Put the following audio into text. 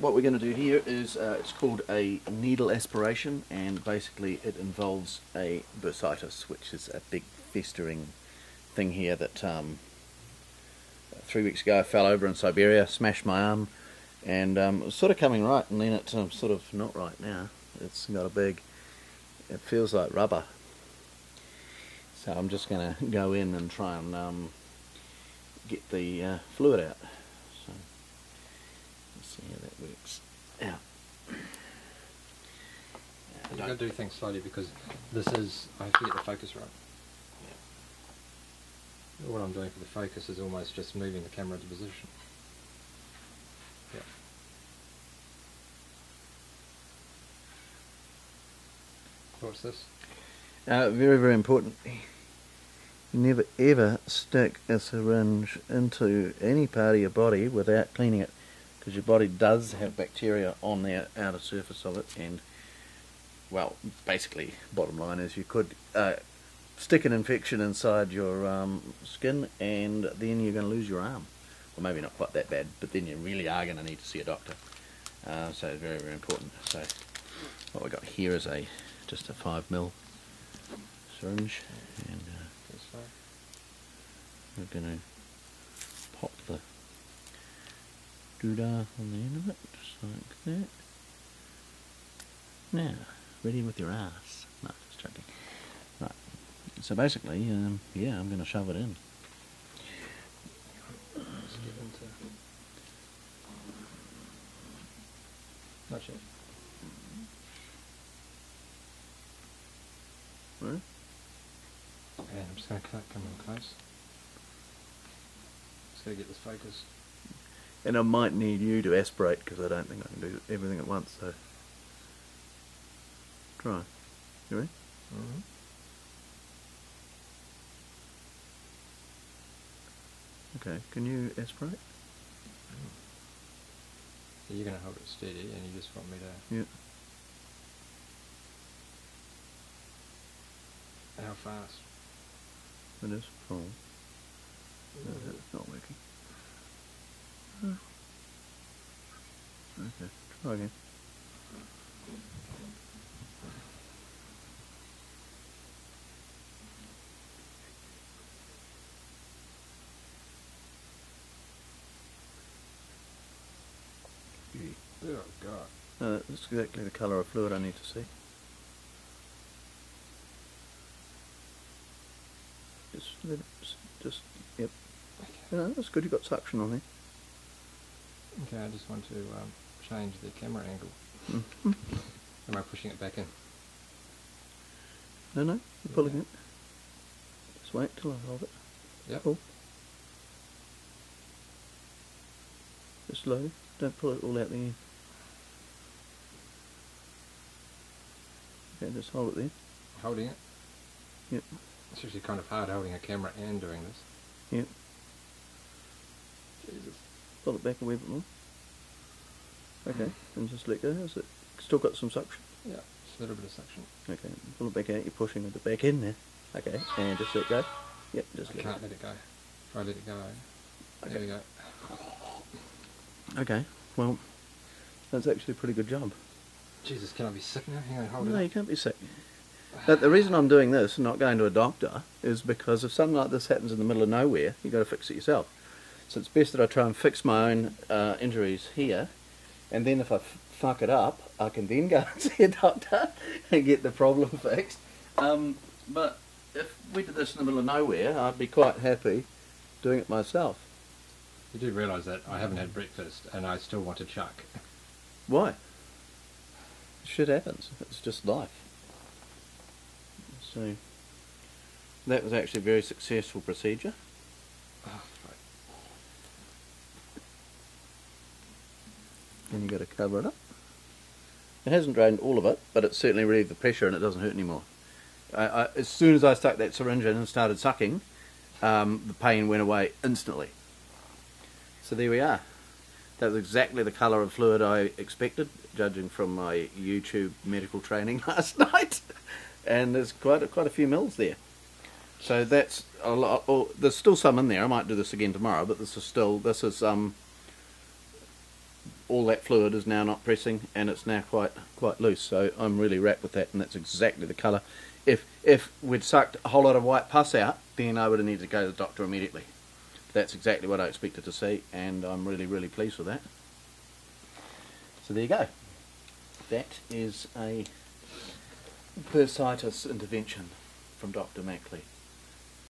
What we're going to do here is it's called a needle aspiration, and basically it involves a bursitis, which is a big festering thing here that 3 weeks ago I fell over in Siberia, smashed my arm, and it was sort of coming right, and then it's sort of not right now. It's got a big, it feels like rubber. So I'm just going to go in and try and get the fluid out. So let's see how that works out. I'm going to do things slowly because this is, I have to get the focus right. Yeah. What I'm doing for the focus is almost just moving the camera into position. Yeah. What's this? Very, very important. Never ever stick a syringe into any part of your body without cleaning it, because your body does have bacteria on the outer surface of it, and well, basically, bottom line is you could stick an infection inside your skin, and then you're going to lose your arm. Well, maybe not quite that bad, but then you really are going to need to see a doctor. So very, very important. So what we got here is a just a 5 ml syringe, and we're going to pop the doodah on the end of it, just like that. Now, ready with your ass. No, just joking. Right, so basically, yeah, I'm going to shove it in. Let's get into... Not sure. Where? Okay, I'm just going to come in close. Just going to get this focus. And I might need you to aspirate because I don't think I can do everything at once, so... Try. You ready? Mm-hmm. Okay, can you aspirate? Mm. So you're going to hold it steady and you just want me to... Yeah. How fast? It is full. No, that's not working. Oh. Okay, try again. Oh God. That's exactly the colour of fluid I need to see. Just yep. Okay. You know, that's good, you've got suction on there. Okay, I just want to change the camera angle. Mm-hmm. Am I pushing it back in? No, you're pulling it. Just wait till I hold it. Yep. Pull. Just slowly. Don't pull it all out the end. Okay, just hold it there. Holding it? Yep. It's actually kind of hard holding a camera and doing this. Yep. Jesus. Pull it back a wee bit more. Okay, and just let go. Is it still got some suction? Yeah, just a little bit of suction. Okay, pull it back out. You're pushing it back in there. Okay, and just let go. Yep, just let go. I can't let it go. If I let it go, okay. There we go. Okay, well, that's actually a pretty good job. Jesus, can I be sick now? Hang on, hold it. No, you can't be sick. But the reason I'm doing this and not going to a doctor is because if something like this happens in the middle of nowhere, you've got to fix it yourself. So it's best that I try and fix my own injuries here, and then if I fuck it up, I can then go and see a doctor and get the problem fixed. But if we did this in the middle of nowhere, I'd be quite happy doing it myself. You do realise that I haven't had breakfast and I still want to chuck. Why? Shit happens. It's just life. So that was actually a very successful procedure. Oh, fuck. And you've got to cover it up. It hasn't drained all of it, but it certainly relieved the pressure and it doesn't hurt anymore. I, as soon as I stuck that syringe in and started sucking, the pain went away instantly. So there we are. That was exactly the colour of fluid I expected, judging from my YouTube medical training last night. And there's quite a few mils there. So that's a lot. Or there's still some in there. I might do this again tomorrow, but this is still, this is all that fluid is now not pressing, and it's now quite loose. So I'm really rapt with that, and that's exactly the colour. If we'd sucked a whole lot of white pus out, then I would have needed to go to the doctor immediately. That's exactly what I expected to see, and I'm really pleased with that. So there you go. That is a bursitis intervention from Dr. Mackley.